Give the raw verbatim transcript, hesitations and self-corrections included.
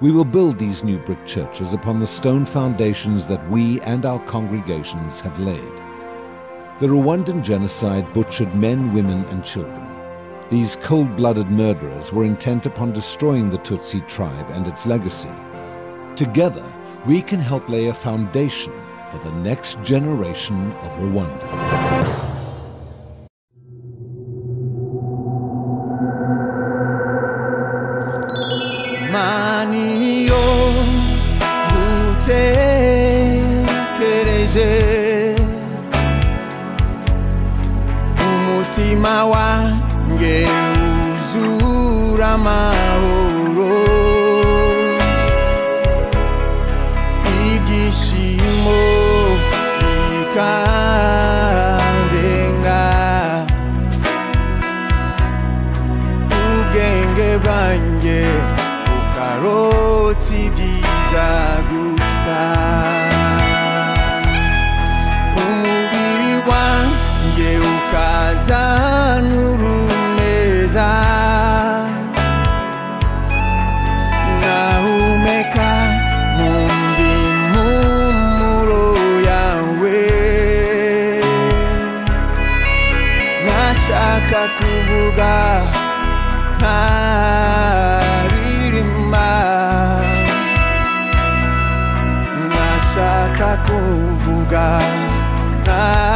We will build these new brick churches upon the stone foundations that we and our congregations have laid. The Rwandan genocide butchered men, women and children. These cold-blooded murderers were intent upon destroying the Tutsi tribe and its legacy. Together, we can help lay a foundation for the next generation of Rwanda. Umutima wange uzura amahoro, ibyishimo bikandenga, ubwenge bwanjye bukarota ibyiza gusa. Zanurumeza nahumeka mumbi mumuro yawe, nashaka kuvuga ntaririma, nashaka kuvuga ntaririma.